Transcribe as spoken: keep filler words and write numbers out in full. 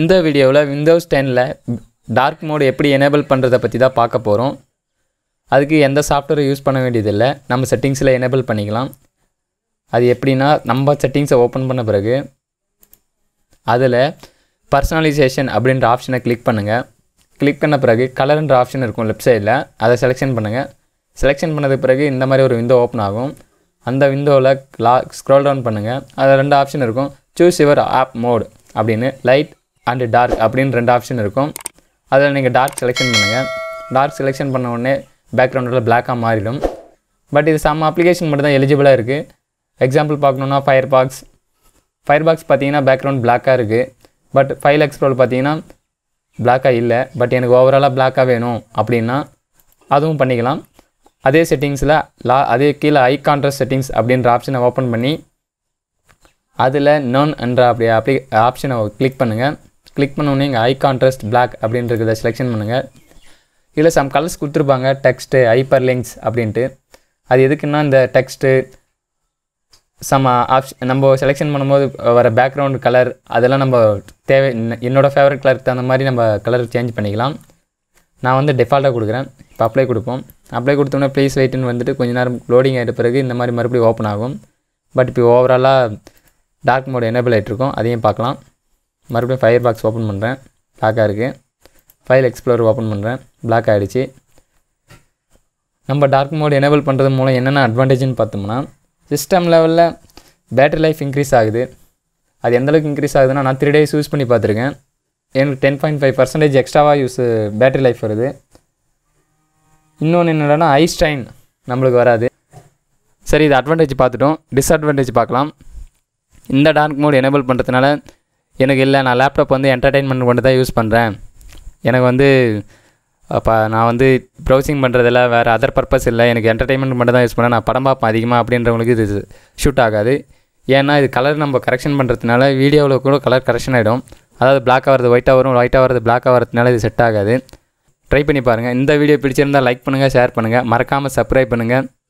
இந்த வீடியோவில் விண்டோஸ் டென்னில் டார்க் மோட் எப்படி எனேபிள் பண்ணுறதை பற்றி தான் பார்க்க போகிறோம். அதுக்கு எந்த சாஃப்ட்வேரை யூஸ் பண்ண வேண்டியதில்லை, நம்ம செட்டிங்ஸில் எனேபிள் பண்ணிக்கலாம். அது எப்படின்னா, நம்ம செட்டிங்ஸை ஓப்பன் பண்ண பிறகு அதில் பர்சனலைசேஷன் அப்படின்ற ஆப்ஷனை கிளிக் பண்ணுங்கள். கிளிக் பண்ண பிறகு கலர்ன்ற ஆப்ஷன் இருக்கும் லெஃப்ட் சைடில், அதை செலெக்ஷன் பண்ணுங்கள். செலெக்ஷன் பண்ணதுக்கு பிறகு இந்த மாதிரி ஒரு விண்டோ ஓப்பன் ஆகும். அந்த விண்டோவில் லா ஸ்க்ரோல் டவுன் பண்ணுங்கள். அதில் ரெண்டு ஆப்ஷன் இருக்கும், சூஸ் யுவர் ஆப் மோட் அப்படின்னு, லைட் அண்டு டார்க் அப்படின்னு ரெண்டு ஆப்ஷன் இருக்கும். அதில் நீங்கள் டார்க் செலெக்ஷன் பண்ணுங்கள். டார்க் செலெக்ஷன் பண்ண உடனே பேக்ரவுண்டில் பிளாக்காக மாறிடும். பட் இது சம் அப்ளிகேஷன் மட்டும் தான் எலிஜிபிளாக இருக்குது. எக்ஸாம்பிள் பார்க்கணுன்னா ஃபயர் பாக்ஸ் ஃபயர் பாக்ஸ் பார்த்தீங்கன்னா பேக்ரவுண்ட் பிளாக்காக இருக்குது. பட் ஃபைல் எக்ஸ்ப்ளோர் பார்த்தீங்கன்னா பிளாக்காக இல்லை. பட் எனக்கு ஓவராலாக பிளாக்காக வேணும் அப்படின்னா அதுவும் பண்ணிக்கலாம். அதே செட்டிங்ஸில் லா அதே கீழே ஐ கான்ட்ராஸ்ட் செட்டிங்ஸ் அப்படின்ற ஆப்ஷனை ஓப்பன் பண்ணி அதில் நான் என்ற அப்படி அப்ளி ஆப்ஷனை கிளிக் பண்ணுங்கள். கிளிக் பண்ணோன்னே இங்கே ஐ கான்ட்ராஸ்ட் பிளாக் அப்படின்றத செலெக்ஷன் பண்ணுங்கள். இதில் சம் கலர்ஸ் கொடுத்துருப்பாங்க, டெக்ஸ்ட்டு, ஹைப்பர் லிங்க்ஸ் அப்படின்ட்டு. அது எதுக்குன்னா, இந்த டெக்ஸ்ட்டு சம் ஆப்ஷன் நம்ம செலெக்ஷன் பண்ணும்போது வர பேக்ரவுண்ட் கலர் அதெல்லாம் நம்ம தேவை. என்னோடய ஃபேவரட் கலருக்கு தகுந்த மாதிரி நம்ம கலர் சேஞ்ச் பண்ணிக்கலாம். நான் வந்து டிஃபால்ட்டாக கொடுக்குறேன். இப்போ அப்ளை கொடுப்போம். அப்ளை கொடுத்தோம்னா ப்ளீஸ் வெயிட்டுன்னு வந்துட்டு கொஞ்சம் நேரம் லோடிங் ஆகிட்ட பிறகு இந்த மாதிரி மறுபடியும் ஓப்பன் ஆகும். பட் இப்போ ஓவராலாக டார்க் மோட் எனேபிள் ஆகிட்ருக்கோம். அதையும் பார்க்கலாம். மறுபடியும் ஃபயர் பாக்ஸ் ஓப்பன் பண்ணுறேன், பிளாக்காக இருக்குது. ஃபைல் எக்ஸ்ப்ளோர் ஓப்பன் பண்ணுறேன், பிளாக் ஆகிடுச்சு. நம்ம டார்க் மோட் எனேபிள் பண்ணுறது மூலம் என்னென்ன அட்வான்டேஜ்னு பார்த்தோம்னா, சிஸ்டம் லெவலில் பேட்டரி லைஃப் இன்க்ரீஸ் ஆகுது. அது எந்தளவுக்கு இன்க்ரீஸ் ஆகுதுன்னா, நான் த்ரீ டேஸ் யூஸ் பண்ணி பார்த்துருக்கேன். எனக்கு டென் பாயிண்ட் ஃபைவ் பர்சன்டேஜ் எக்ஸ்ட்ராவாக யூஸ் பேட்டரி லைஃப் வருது. இன்னொன்று என்னென்னா, ஐ ஸ்ட்ரைன் நம்மளுக்கு வராது. சரி, இது அட்வான்டேஜ் பார்த்துட்டோம். டிஸ்அட்வான்டேஜ் பார்க்கலாம். இந்த டார்க் மோட் எனேபிள் பண்ணுறதுனால எனக்கு இல்லை, நான் லேப்டாப் வந்து என்டர்டெயின்மெண்ட் கொண்டு தான் யூஸ் பண்ணுறேன், எனக்கு வந்து அப்போ நான் வந்து ப்ரௌசிங் பண்ணுறதில்ல, வேறு அதர் பர்பஸ் இல்லை, எனக்கு என்டர்டெயின்மெண்ட் மட்டும் தான் யூஸ் பண்ணேன், நான் படம் பார்ப்பேன் அதிகமாக அப்படின்றவங்களுக்கு இது ஷூட் ஆகாது. ஏன்னா இது கலர் நம்ம கரெக்ஷன் பண்ணுறதுனால வீடியோவில் கூட கலர் கரெக்ஷன் ஆகிடும். அதாவது பிளாக் ஆகிறது ஒயிட்டாக வரும், ஒயிட்டாக வரது பிளாக் ஆகிறதுனால இது செட் ஆகாது. ட்ரை பண்ணி பாருங்கள். இந்த வீடியோ பிடிச்சிருந்தால் லைக் பண்ணுங்கள், ஷேர் பண்ணுங்கள், மறக்காமல் சப்ஸ்கிரைப் பண்ணுங்கள்.